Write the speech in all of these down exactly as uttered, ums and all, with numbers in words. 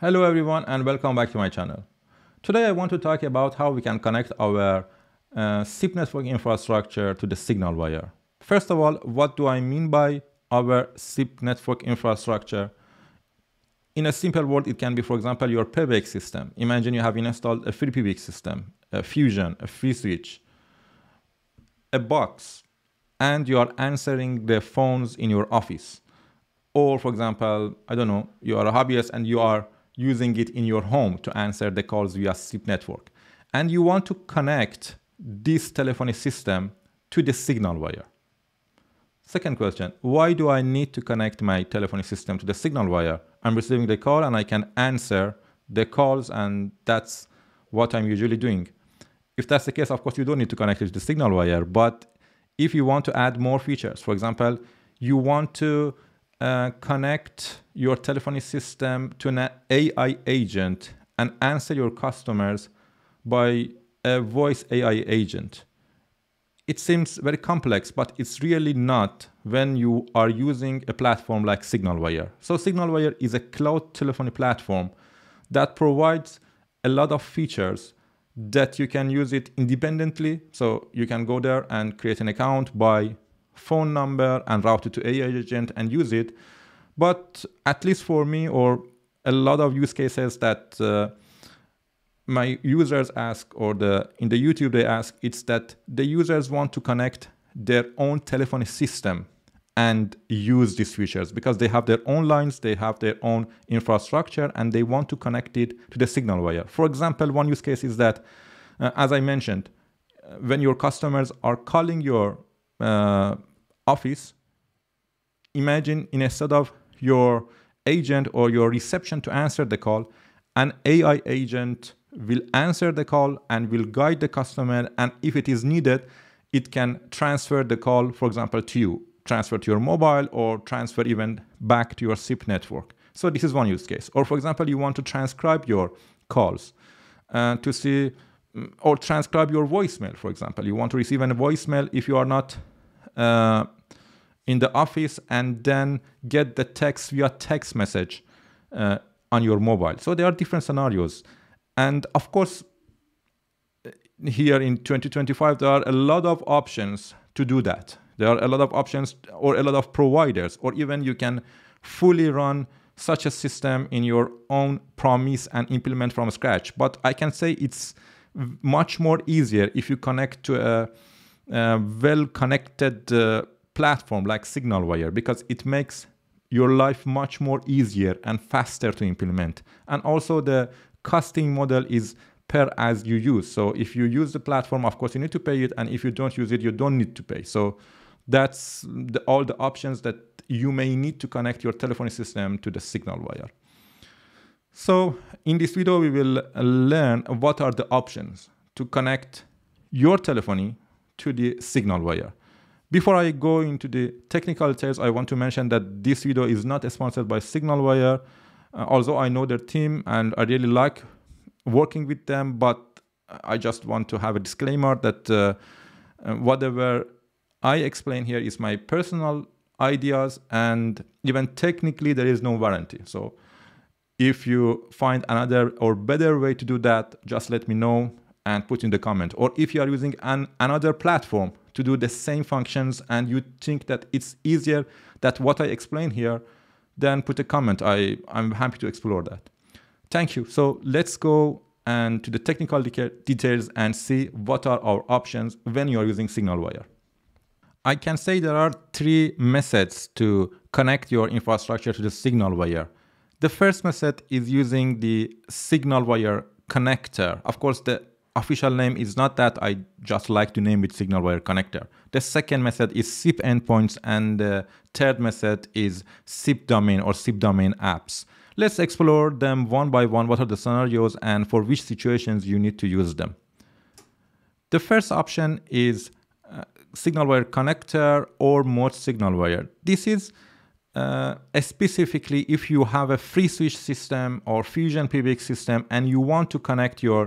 Hello everyone and welcome back to my channel. Today I want to talk about how we can connect our uh, S I P network infrastructure to the SignalWire. First of all, what do I mean by our S I P network infrastructure? In a simple word, it can be, for example, your P B X system. Imagine you have installed a FreePBX system, a Fusion, a FreeSWITCH, a box, and you are answering the phones in your office. Or for example, I don't know, you are a hobbyist and you are using it in your home to answer the calls via S I P network. And you want to connect this telephony system to the SignalWire. Second question, why do I need to connect my telephony system to the SignalWire? I'm receiving the call and I can answer the calls, and that's what I'm usually doing. If that's the case, of course, you don't need to connect it to the SignalWire, but if you want to add more features, for example, you want to Uh, connect your telephony system to an A I agent and answer your customers by a voice A I agent. It seems very complex, but it's really not when you are using a platform like SignalWire. So SignalWire is a cloud telephony platform that provides a lot of features that you can use it independently. So you can go there and create an account by phone number and route it to A I agent and use it. But at least for me, or a lot of use cases that uh, my users ask, or the in the YouTube they ask, it's that the users want to connect their own telephony system and use these features because they have their own lines, they have their own infrastructure, and they want to connect it to the SignalWire. For example, one use case is that, uh, as I mentioned, when your customers are calling your Uh, office, imagine instead of your agent or your reception to answer the call, an A I agent will answer the call and will guide the customer, and if it is needed, it can transfer the call, for example, to you, transfer to your mobile, or transfer even back to your S I P network. So this is one use case. Or for example, you want to transcribe your calls uh, to see or transcribe your voicemail. For example, you want to receive a voicemail if you are not uh, in the office, and then get the text via text message uh, on your mobile. So there are different scenarios. And of course, here in twenty twenty-five, there are a lot of options to do that. There are a lot of options, or a lot of providers, or even you can fully run such a system in your own premise and implement from scratch. But I can say it's much more easier if you connect to a, a well-connected uh, platform like SignalWire, because it makes your life much more easier and faster to implement. And also the costing model is per as you use. So if you use the platform, of course you need to pay it, and if you don't use it, you don't need to pay. So that's the, all the options that you may need to connect your telephony system to the SignalWire. So in this video, we will learn what are the options to connect your telephony to the SignalWire. Before I go into the technical details, I want to mention that this video is not sponsored by SignalWire. Uh, although I know their team and I really like working with them, but I just want to have a disclaimer that uh, whatever I explain here is my personal ideas, and even technically there is no warranty. So if you find another or better way to do that, just let me know and put in the comment. Or if you are using an, another platform to do the same functions and you think that it's easier than what I explain here, then put a comment. I, I'm happy to explore that. Thank you. So let's go and to the technical de- details and see what are our options when you are using SignalWire. I can say there are three methods to connect your infrastructure to the SignalWire. The first method is using the SignalWire connector. Of course, the official name is not that. I just like to name it SignalWire connector. The second method is S I P endpoints, and the third method is S I P domain or S I P domain apps. Let's explore them one by one. What are the scenarios and for which situations you need to use them? The first option is uh, SignalWire connector or mod SignalWire. This is Uh, specifically if you have a FreeSWITCH system or Fusion P B X system and you want to connect your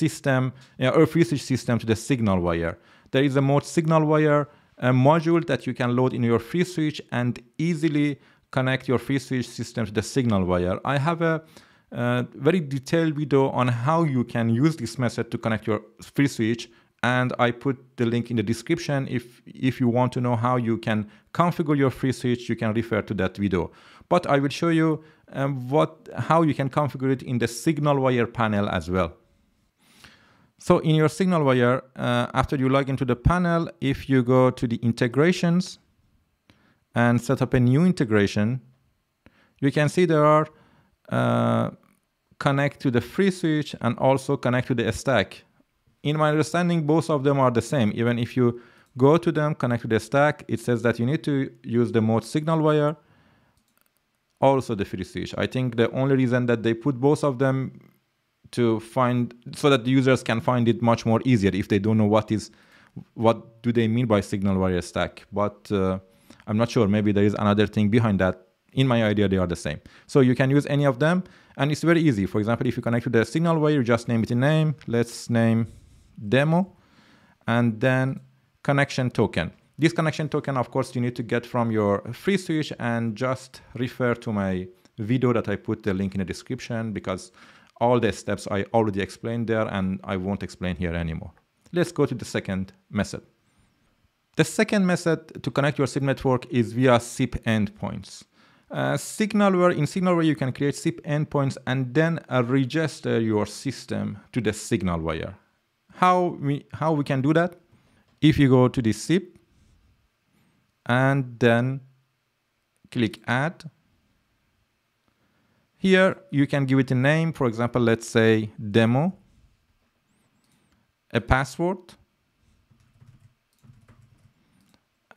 system uh, or FreeSWITCH system to the SignalWire. There is a mod SignalWire uh, module that you can load in your FreeSWITCH and easily connect your FreeSWITCH system to the SignalWire. I have a, uh, very detailed video on how you can use this method to connect your FreeSWITCH, and I put the link in the description. If, if you want to know how you can configure your FreeSWITCH, you can refer to that video. But I will show you um, what, how you can configure it in the SignalWire panel as well. So in your SignalWire, uh, after you log into the panel, if you go to the integrations and set up a new integration, you can see there are uh, connect to the FreeSWITCH and also connect to the stack. In my understanding, both of them are the same. Even if you go to them, connect to the stack, it says that you need to use the mod SignalWire, also the FreeSWITCH. I think the only reason that they put both of them to find, so that the users can find it much more easier if they don't know what is, what do they mean by SignalWire stack. But uh, I'm not sure, maybe there is another thing behind that. In my idea, they are the same. So you can use any of them, and it's very easy. For example, if you connect to the SignalWire, you just name it a name. Let's name demo, and then connection token. This connection token, of course, you need to get from your FreeSWITCH, and just refer to my video that I put the link in the description, because all the steps I already explained there and I won't explain here anymore. Let's go to the second method. The second method to connect your S I P network is via S I P endpoints. Uh, SignalWire, in SignalWire you can create S I P endpoints and then uh, register your system to the SignalWire. How we, how we can do that? If you go to the S I P and then click add. Here you can give it a name, for example, let's say demo, a password,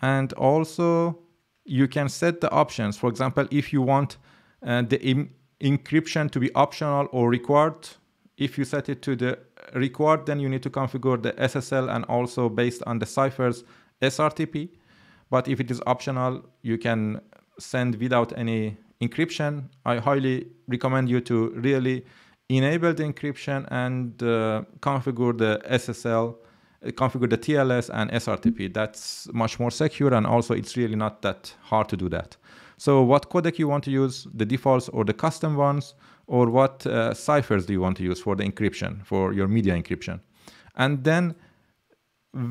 and also you can set the options. For example, if you want uh, the in encryption to be optional or required, if you set it to the required, then you need to configure the S S L and also based on the ciphers S R T P. But if it is optional, you can send without any encryption. I highly recommend you to really enable the encryption and uh, configure the S S L, uh, configure the T L S and S R T P. That's much more secure, and also it's really not that hard to do that. So what codec you want to use, the defaults or the custom ones, or what uh, ciphers do you want to use for the encryption, for your media encryption. And then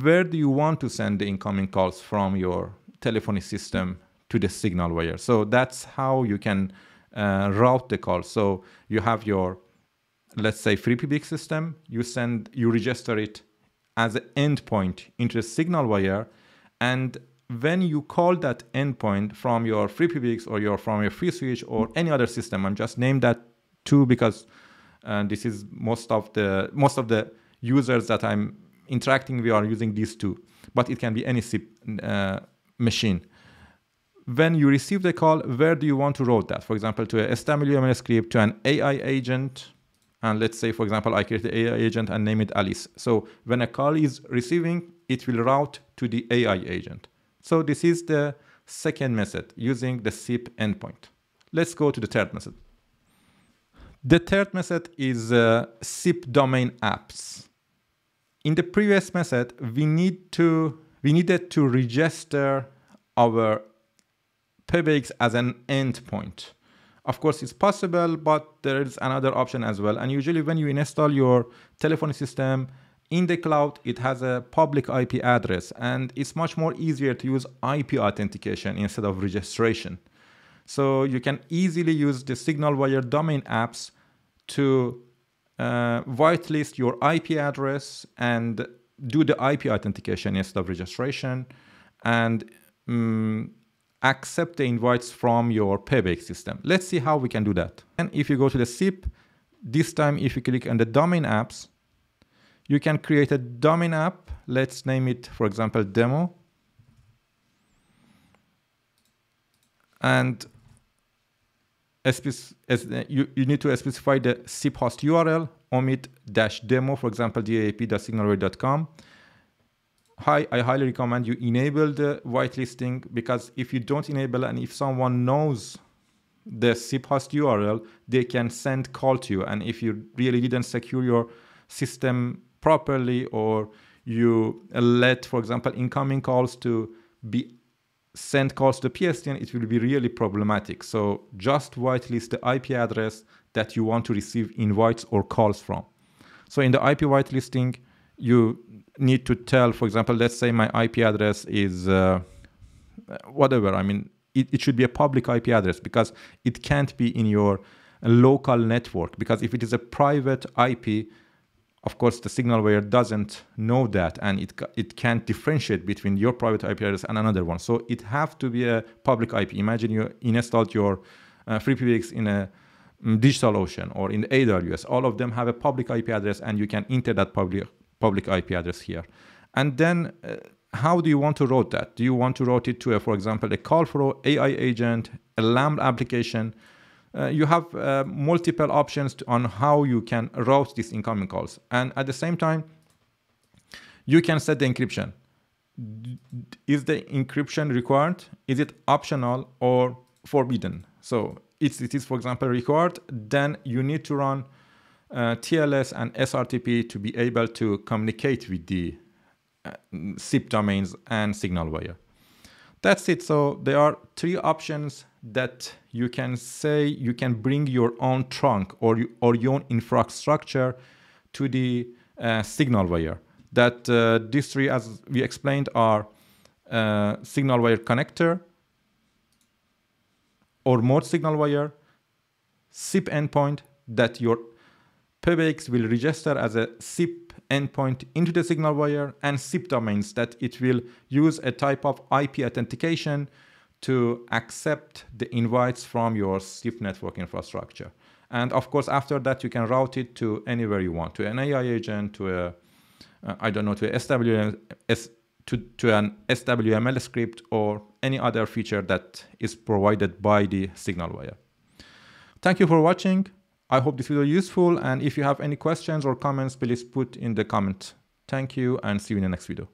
where do you want to send the incoming calls from your telephony system to the SignalWire. So that's how you can uh, route the call. So you have your, let's say, FreePBX system. You send, you register it as an endpoint into the SignalWire, and when you call that endpoint from your FreePBX or your from your FreeSWITCH or any other system, I'm just name that too because uh, this is most of the most of the users that I'm interacting. We are using these two, but it can be any S I P uh, machine. When you receive the call, where do you want to route that? For example, to a S W M L script, to an A I agent, and let's say, for example, I create the A I agent and name it Alice. So when a call is receiving, it will route to the A I agent. So this is the second method using the S I P endpoint. Let's go to the third method. The third method is uh, S I P domain apps. In the previous method, we need to we needed to register our P B X as an endpoint. Of course, it's possible, but there is another option as well. And usually when you install your telephony system in the cloud, it has a public I P address, and it's much more easier to use I P authentication instead of registration. So you can easily use the SignalWire domain apps to uh, whitelist your I P address and do the I P authentication instead of registration, and um, accept the invites from your P B X system. Let's see how we can do that. And if you go to the S I P, this time if you click on the domain apps, you can create a domain app. Let's name it, for example, demo. And you need to specify the S I P host U R L, omit dash demo, for example, D A P dot signalwire dot com. Hi, I highly recommend you enable the whitelisting, because if you don't enable and if someone knows the S I P host U R L, they can send call to you. And if you really didn't secure your system properly, or you let, for example, incoming calls to be sent calls to P S T N, it will be really problematic. So just whitelist the I P address, that you want to receive invites or calls from. So in the I P whitelisting, you need to tell, for example, let's say my I P address is uh, whatever. I mean, it, it should be a public I P address because it can't be in your local network, because if it is a private I P, of course, the SignalWire doesn't know that, and it, it can't differentiate between your private I P address and another one. So it have to be a public I P. Imagine you installed your uh, FreePBX in a um, DigitalOcean or in A W S. All of them have a public I P address, and you can enter that public, public I P address here. And then uh, how do you want to route that? Do you want to route it to, a, for example, a call for A I agent, a LAMP application? Uh, you have uh, multiple options to, on how you can route these incoming calls. And at the same time, you can set the encryption. Is the encryption required? Is it optional or forbidden? So if it is, for example, required, then you need to run uh, T L S and S R T P to be able to communicate with the uh, S I P domains and SignalWire. That's it. So there are three options that you can say you can bring your own trunk or, you, or your own infrastructure to the uh, SignalWire. That uh, these three, as we explained, are uh, SignalWire connector or mod SignalWire, S I P endpoint that your P B X will register as a S I P endpoint into the SignalWire, and S I P domains that it will use a type of I P authentication to accept the invites from your S I P network infrastructure. And of course, after that, you can route it to anywhere you want, to an A I agent, to a, uh, I don't know, to, a S W M L, S, to, to an S W M L script, or any other feature that is provided by the SignalWire. Thank you for watching. I hope this video is useful. And if you have any questions or comments, please put in the comment. Thank you, and see you in the next video.